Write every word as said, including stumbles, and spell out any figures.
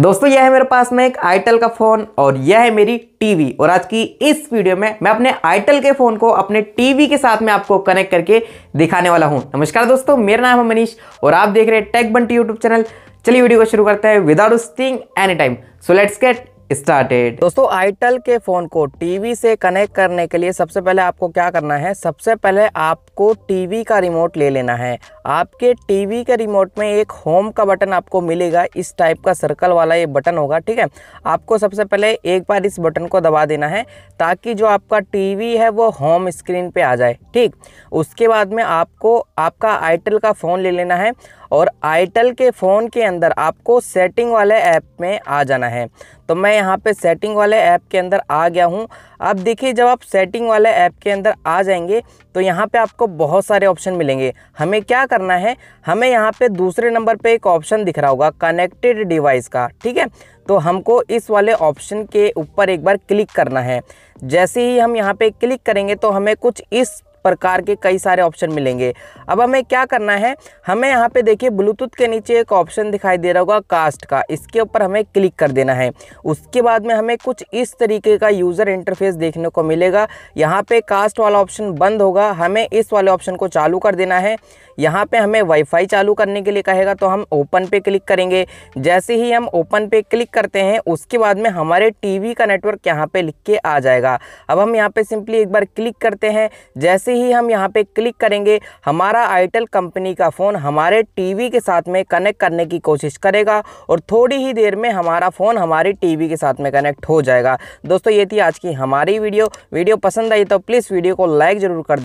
दोस्तों यह है मेरे पास में एक आइटल का फ़ोन और यह है मेरी टीवी। और आज की इस वीडियो में मैं अपने आइटल के फ़ोन को अपने टीवी के साथ में आपको कनेक्ट करके दिखाने वाला हूं। नमस्कार दोस्तों, मेरा नाम है मनीष और आप देख रहे हैं टेक बंटी यूट्यूब चैनल। चलिए वीडियो को शुरू करते हैं without wasting any time, so let's get started. दोस्तों आइटल के फ़ोन को टीवी से कनेक्ट करने के लिए सबसे पहले आपको क्या करना है, सबसे पहले आपको टीवी का रिमोट ले लेना है। आपके टीवी के रिमोट में एक होम का बटन आपको मिलेगा, इस टाइप का सर्कल वाला ये बटन होगा, ठीक है। आपको सबसे पहले एक बार इस बटन को दबा देना है ताकि जो आपका टीवी है वो होम स्क्रीन पे आ जाए, ठीक। उसके बाद में आपको आपका आइटल का फ़ोन ले लेना है और आइटल के फ़ोन के अंदर आपको सेटिंग वाले ऐप में आ जाना है। तो मैं यहाँ पे सेटिंग वाले ऐप के अंदर आ गया हूँ। अब देखिए, जब आप सेटिंग वाले ऐप के अंदर आ जाएंगे तो यहाँ पे आपको बहुत सारे ऑप्शन मिलेंगे। हमें क्या करना है, हमें यहाँ पे दूसरे नंबर पे एक ऑप्शन दिख रहा होगा कनेक्टेड डिवाइस का, ठीक है। तो हमको इस वाले ऑप्शन के ऊपर एक बार क्लिक करना है। जैसे ही हम यहाँ पे क्लिक करेंगे तो हमें कुछ इस प्रकार के कई सारे ऑप्शन मिलेंगे। अब हमें क्या करना है, हमें यहाँ पे देखिए ब्लूटूथ के नीचे एक ऑप्शन दिखाई दे रहा होगा कास्ट का, इसके ऊपर हमें क्लिक कर देना है। उसके बाद में हमें कुछ इस तरीके का यूज़र इंटरफेस देखने को मिलेगा। यहाँ पे कास्ट वाला ऑप्शन बंद होगा, हमें इस वाले ऑप्शन को चालू कर देना है। यहाँ पे हमें वाईफाई चालू करने के लिए कहेगा तो हम ओपन पे क्लिक करेंगे। जैसे ही हम ओपन पे क्लिक करते हैं उसके बाद में हमारे टीवी का नेटवर्क यहाँ पे लिख के आ जाएगा। अब हम यहाँ पे सिंपली एक बार क्लिक करते हैं। जैसे ही हम यहाँ पे क्लिक करेंगे हमारा आइटल कंपनी का फ़ोन हमारे टीवी के साथ में कनेक्ट करने की कोशिश करेगा और थोड़ी ही देर में हमारा फ़ोन हमारी टीवी के साथ में कनेक्ट हो जाएगा। दोस्तों ये थी आज की हमारी वीडियो वीडियो पसंद आई तो प्लीज़ वीडियो को लाइक ज़रूर कर